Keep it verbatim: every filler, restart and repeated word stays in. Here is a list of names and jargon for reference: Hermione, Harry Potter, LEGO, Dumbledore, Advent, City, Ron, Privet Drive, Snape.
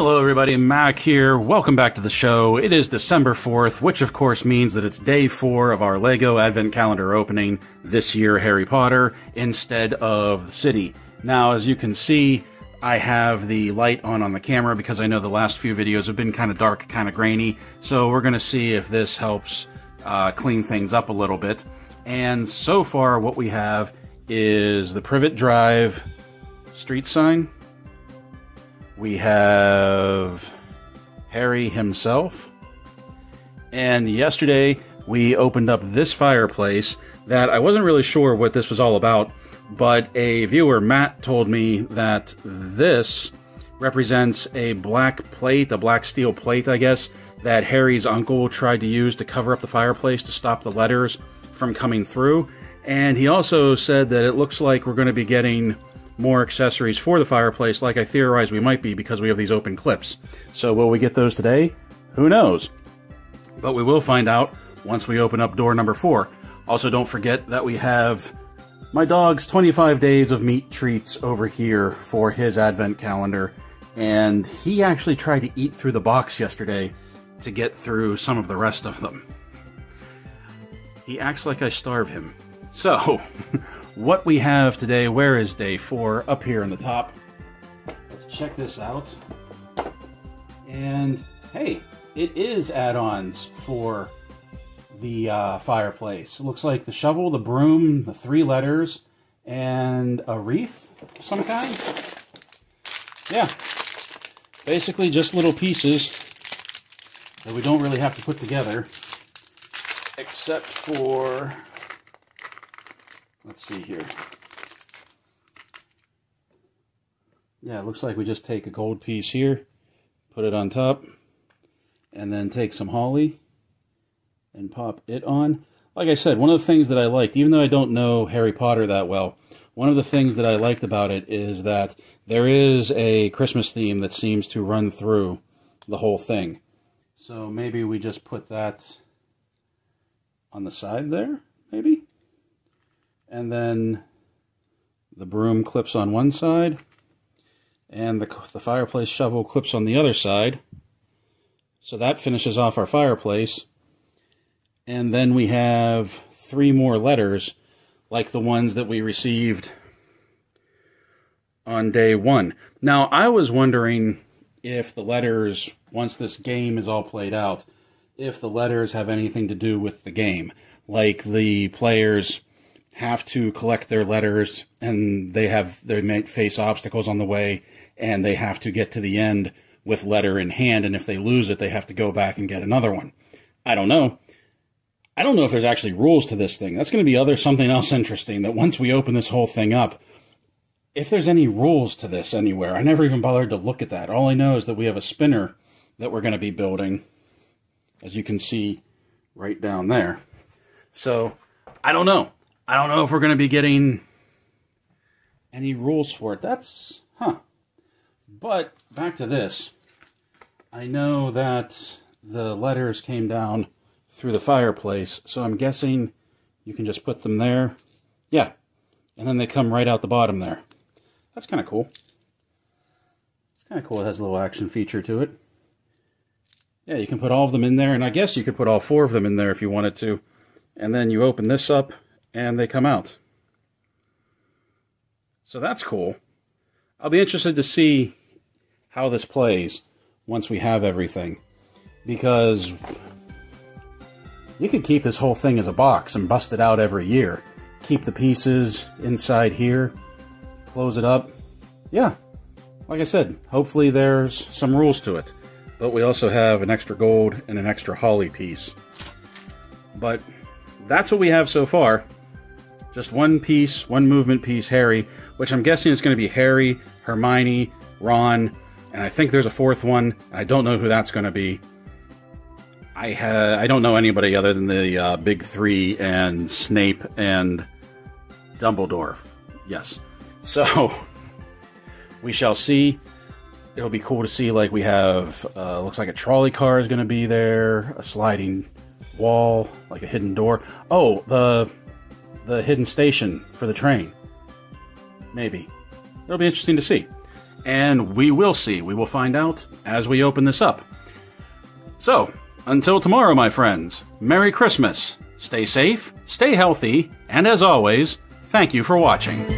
Hello everybody, Mac here. Welcome back to the show. It is December fourth, which of course means that it's day four of our LEGO Advent Calendar opening this year, Harry Potter, instead of the city. Now, as you can see, I have the light on on the camera because I know the last few videos have been kind of dark, kind of grainy, so we're going to see if this helps uh, clean things up a little bit. And so far what we have is the Privet Drive street sign. We have Harry himself. And yesterday we opened up this fireplace that I wasn't really sure what this was all about, but a viewer, Matt, told me that this represents a black plate, a black steel plate, I guess, that Harry's uncle tried to use to cover up the fireplace to stop the letters from coming through. And he also said that it looks like we're going to be getting more accessories for the fireplace, like I theorized we might be, because we have these open clips. So will we get those today? Who knows? But we will find out once we open up door number four. Also, don't forget that we have my dog's twenty-five days of meat treats over here for his advent calendar. And he actually tried to eat through the box yesterday to get through some of the rest of them. He acts like I starve him. So, what we have today, where is day four? Up here on the top. Let's check this out. And hey, it is add-ons for the uh, fireplace. It looks like the shovel, the broom, the three letters, and a wreath of some kind. Yeah, basically just little pieces that we don't really have to put together, except for, let's see here. Yeah, it looks like we just take a gold piece here, put it on top, and then take some holly and pop it on. Like I said, one of the things that I liked, even though I don't know Harry Potter that well, one of the things that I liked about it is that there is a Christmas theme that seems to run through the whole thing. So maybe we just put that on the side there, maybe? And then the broom clips on one side, and the, the fireplace shovel clips on the other side. So that finishes off our fireplace. And then we have three more letters, like the ones that we received on day one. Now, I was wondering if the letters, once this game is all played out, if the letters have anything to do with the game. Like the players have to collect their letters, and they have they might face obstacles on the way, and they have to get to the end with letter in hand, and if they lose it, they have to go back and get another one. I don't know. I don't know if there's actually rules to this thing. That's going to be other something else interesting, that once we open this whole thing up, if there's any rules to this anywhere. I never even bothered to look at that. All I know is that we have a spinner that we're going to be building, as you can see right down there. So, I don't know. I don't know if we're going to be getting any rules for it. That's, huh. But back to this. I know that the letters came down through the fireplace, so I'm guessing you can just put them there. Yeah, and then they come right out the bottom there. That's kind of cool. It's kind of cool. It has a little action feature to it. Yeah, you can put all of them in there, and I guess you could put all four of them in there if you wanted to. And then you open this up, and they come out. So that's cool. I'll be interested to see how this plays once we have everything, because you could keep this whole thing as a box and bust it out every year. Keep the pieces inside here, close it up. Yeah, like I said, hopefully there's some rules to it. But we also have an extra gold and an extra holly piece. But that's what we have so far. Just one piece, one movement piece, Harry, which I'm guessing it's going to be Harry, Hermione, Ron, and I think there's a fourth one. I don't know who that's going to be. I ha I don't know anybody other than the uh, big three and Snape and Dumbledore. Yes. So, we shall see. It'll be cool to see, like we have, uh, looks like a trolley car is going to be there, a sliding wall, like a hidden door. Oh, the the hidden station for the train. Maybe. It'll be interesting to see. and we will see. We will find out as we open this up. So, until tomorrow, my friends, Merry Christmas, stay safe, stay healthy, and as always, thank you for watching.